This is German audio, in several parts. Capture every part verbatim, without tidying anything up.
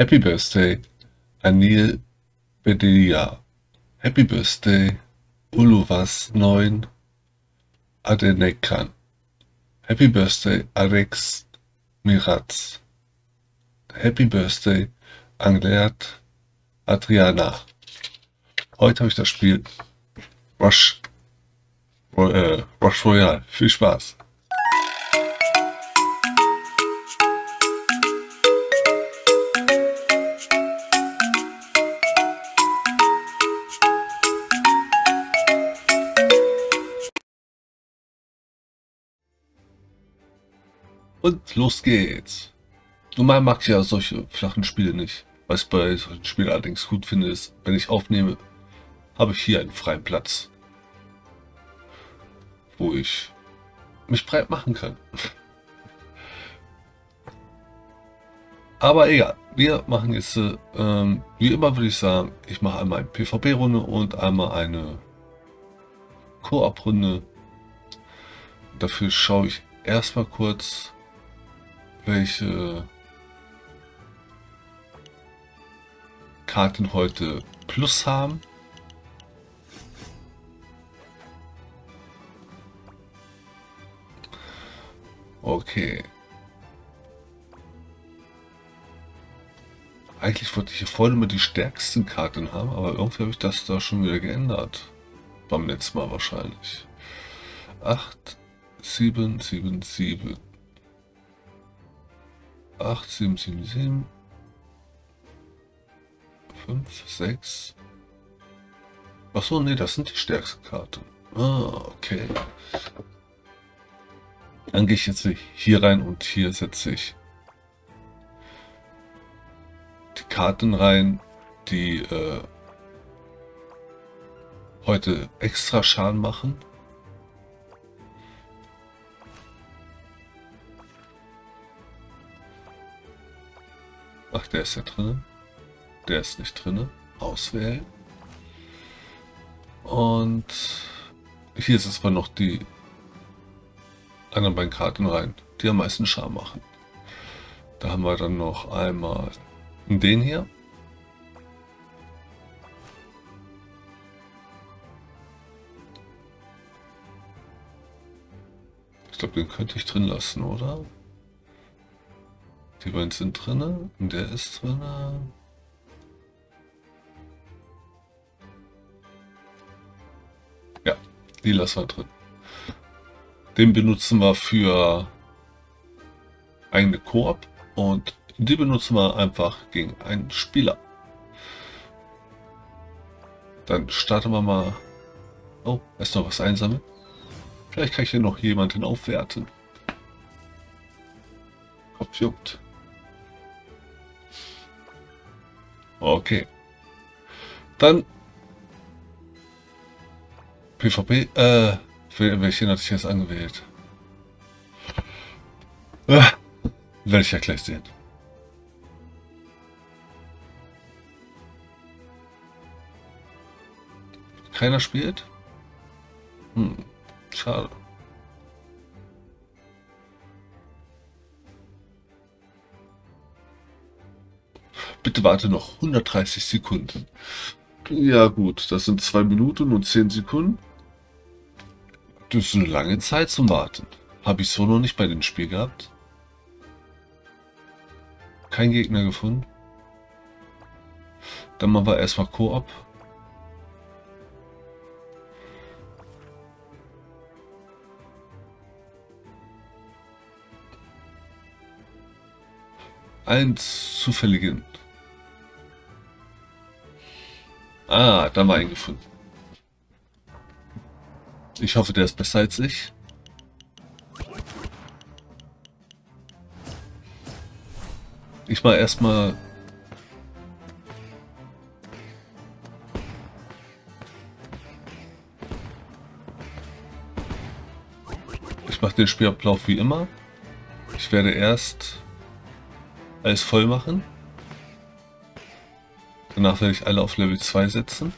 Happy Birthday, Anil Bedelia. Happy Birthday, Uluvas neun Adenekan. Happy Birthday, Alex Mirats. Happy Birthday, Angela Adriana. Heute habe ich das Spiel Rush, äh, Rush Royale. Viel Spaß! Und los geht's! Normal mag ich ja solche flachen Spiele nicht. Was ich bei solchen Spielen allerdings gut finde, ist, wenn ich aufnehme, habe ich hier einen freien Platz, wo ich mich breit machen kann. Aber egal, wir machen jetzt, ähm, wie immer würde ich sagen, ich mache einmal eine PvP-Runde und einmal eine Koop-Runde. Dafür schaue ich erstmal kurz, welche Karten heute Plus haben. Okay. Eigentlich wollte ich hier vorne immer die stärksten Karten haben, aber irgendwie habe ich das da schon wieder geändert. Beim letzten Mal wahrscheinlich. acht, sieben, sieben, sieben. acht, sieben, sieben, sieben. fünf, sechs. Achso, nee, das sind die stärksten Karten. Ah, okay. Dann gehe ich jetzt hier rein und hier setze ich die Karten rein, die äh, heute extra Schaden machen. Ach, der ist ja drin. Der ist nicht drin. Auswählen. Und hier ist es mal noch die anderen beiden Karten rein, die am meisten Schaden machen. Da haben wir dann noch einmal den hier. Ich glaube, den könnte ich drin lassen, oder? Die beiden sind drin und der ist drin. Ja, die lassen wir drin. Den benutzen wir für eigene Koop und die benutzen wir einfach gegen einen Spieler. Dann starten wir mal. Oh, erst noch was einsammeln. Vielleicht kann ich hier noch jemanden aufwerten. Kopf juckt. Okay. Dann PvP, äh, welchen hatte ich jetzt angewählt? Äh, werde ich ja gleich sehen. Keiner spielt? Hm, schade. Bitte warte noch hundertdreißig Sekunden. Ja gut, das sind zwei Minuten und zehn Sekunden. Das ist eine lange Zeit zum Warten. Habe ich so noch nicht bei dem Spiel gehabt. Kein Gegner gefunden. Dann machen wir erstmal Koop. Einen zufälligen. Ah, da haben wir einen gefunden. Ich hoffe, der ist besser als ich. Ich mache erstmal Ich mache den Spielablauf wie immer. Ich werde erst alles voll machen. Danach werde ich alle auf Level zwei setzen.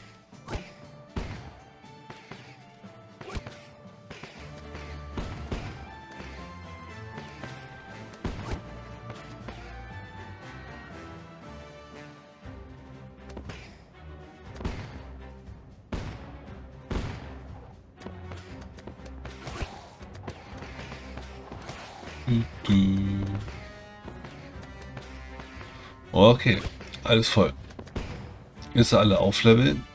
Okay, alles voll. Ist alle aufleveln.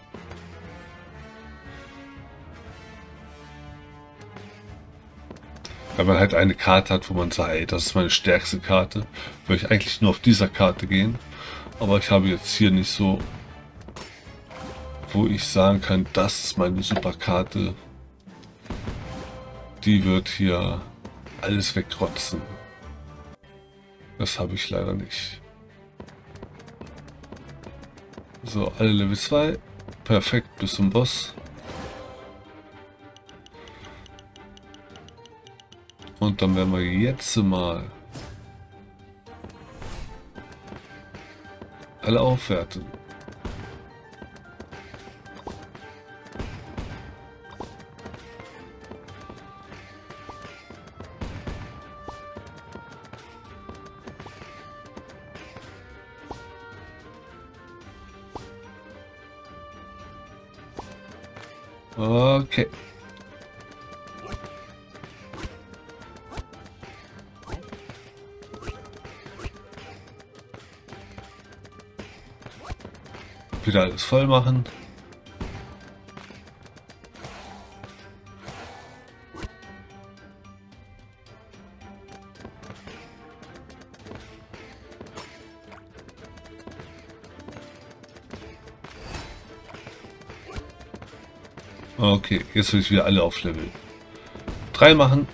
Wenn man halt eine Karte hat, wo man sagt, ey, das ist meine stärkste Karte, würde ich eigentlich nur auf dieser Karte gehen. Aber ich habe jetzt hier nicht so, wo ich sagen kann, das ist meine super Karte. Die wird hier alles wegrotzen. Das habe ich leider nicht. So, alle Level zwei. Perfekt, bis zum Boss. Und dann werden wir jetzt mal alle aufwerten. Okay. Wieder alles voll machen. Okay, jetzt will ich wieder alle auf Level drei machen.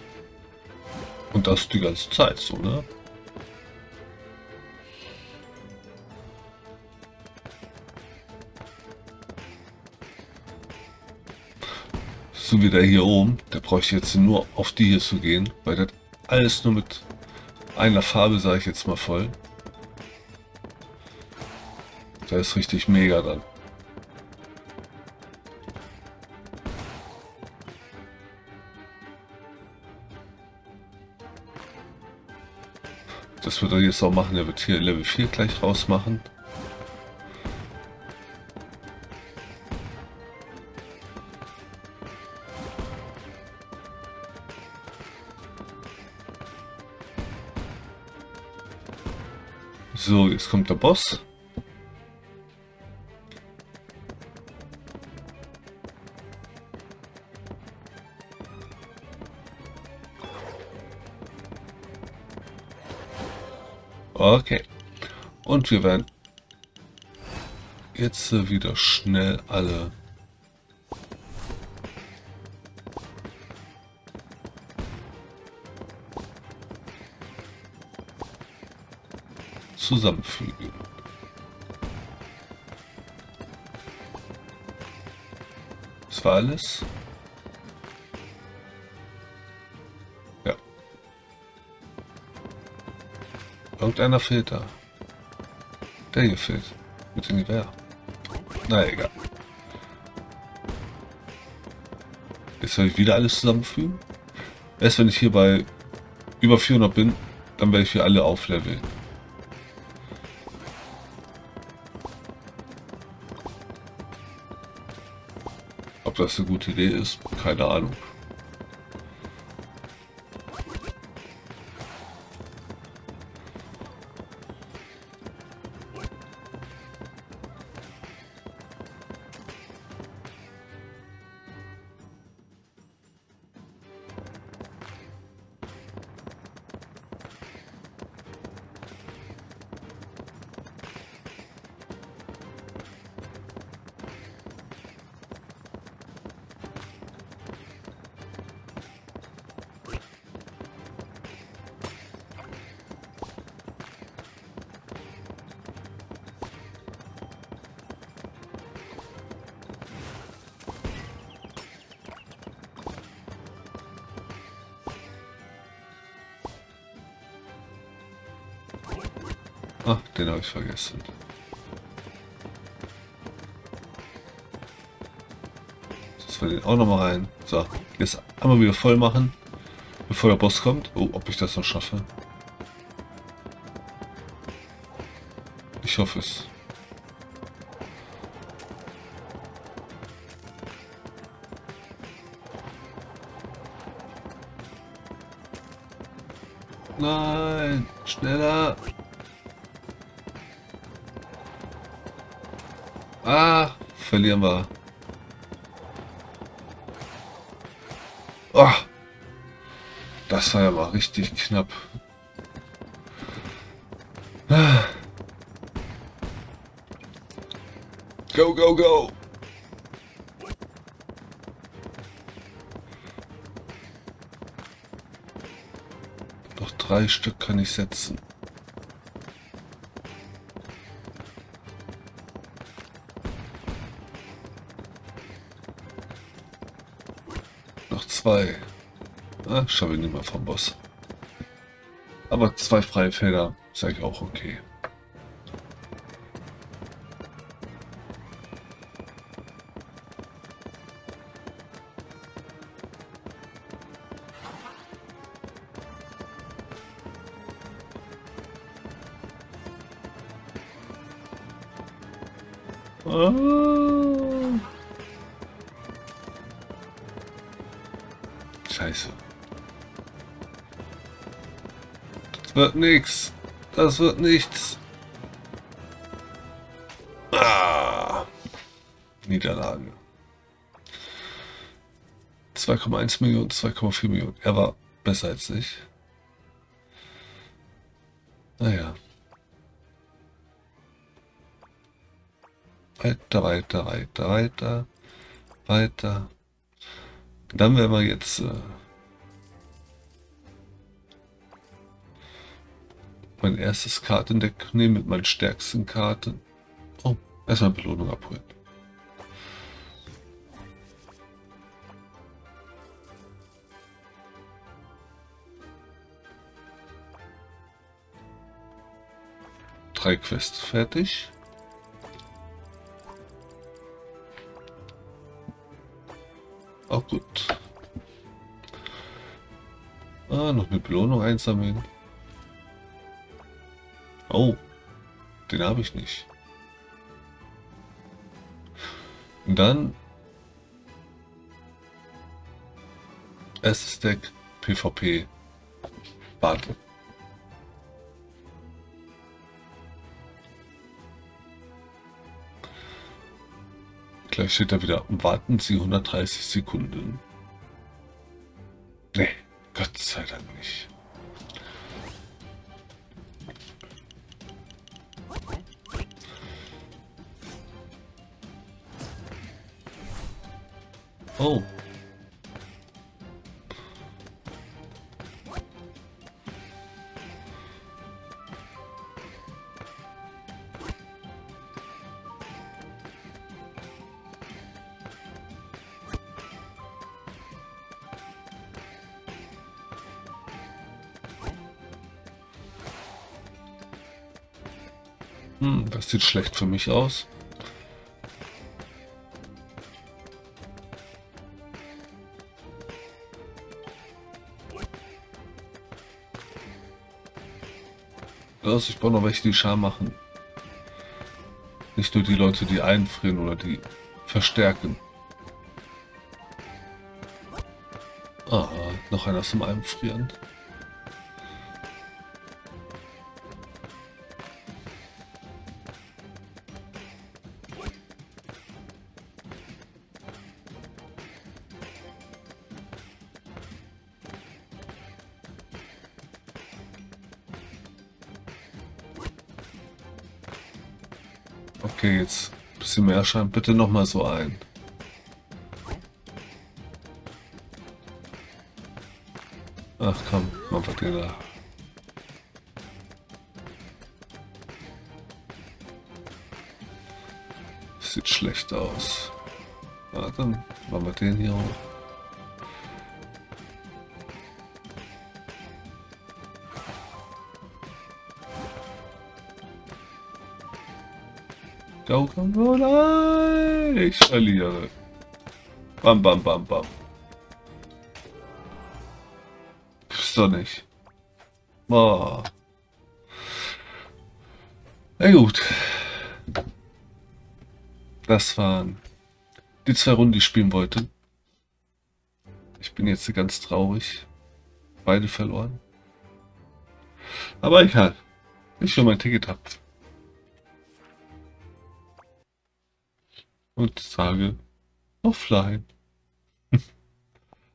Und das die ganze Zeit so, ne? So wieder hier oben, da brauche ich jetzt nur auf die hier zu gehen, weil das alles nur mit einer Farbe, sage ich jetzt mal, voll. Da ist richtig mega dann. Das wird er jetzt auch machen, er wird hier Level vier gleich rausmachen. So, jetzt kommt der Boss. Okay, und wir werden jetzt wieder schnell alle zusammenfügen. Das war alles. Irgendeiner fehlt da. Der hier fehlt. Mit dem Gewehr. Na egal. Jetzt werde ich wieder alles zusammenfügen. Erst wenn ich hier bei über vierhundert bin, dann werde ich hier alle aufleveln. Ob das eine gute Idee ist, keine Ahnung. Ah, den habe ich vergessen. Jetzt wir den auch nochmal rein. So, jetzt einmal wieder voll machen, bevor der Boss kommt. Oh, ob ich das noch schaffe. Ich hoffe es. Nein, schneller. Ah, verlieren wir. Oh, das war ja mal richtig knapp. Ah. Go, go, go. Noch drei Stück kann ich setzen. Noch zwei. Ah, schaffe ich nicht mal vom Boss. Aber zwei freie Felder ist eigentlich auch okay. Scheiße. Das wird nichts. Das wird nichts. Ah. Niederlage. zwei Komma eins Millionen, zwei Komma vier Millionen. Er war besser als ich. Naja. Weiter, weiter, weiter, weiter, weiter. Dann werden wir jetzt äh, mein erstes Kartendeck nehmen mit meinen stärksten Karten. Oh, erstmal Belohnung abholen. Drei Quests fertig. Auch gut. Ah, noch eine Belohnung einsammeln. Oh, den habe ich nicht. Und dann erstes Deck PvP Battle. Gleich steht da wieder, warten Sie hundertdreißig Sekunden. Nee, Gott sei Dank nicht. Oh. Das sieht schlecht für mich aus. Also ich brauche noch welche, die Scham machen. Nicht nur die Leute, die einfrieren oder die verstärken. Ah, noch einer zum Einfrieren. Okay, jetzt ein bisschen mehr Schein. Bitte nochmal so ein. Ach komm, man verliert da. Sieht schlecht aus. Ja, dann machen wir den hier hoch. Go, go, go, nein! Ich verliere. Bam, bam, bam, bam. Gibt's doch nicht. Oh. Na gut. Das waren die zwei Runden, die ich spielen wollte. Ich bin jetzt ganz traurig. Beide verloren. Aber egal. Ich schon mein Ticket habe. Und sage offline.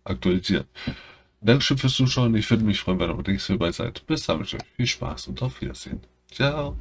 Aktualisieren. Dankeschön fürs Zuschauen. Ich würde mich freuen, wenn ihr nächstes Mal dabei seid. Bis dann, viel Spaß und auf Wiedersehen. Ciao.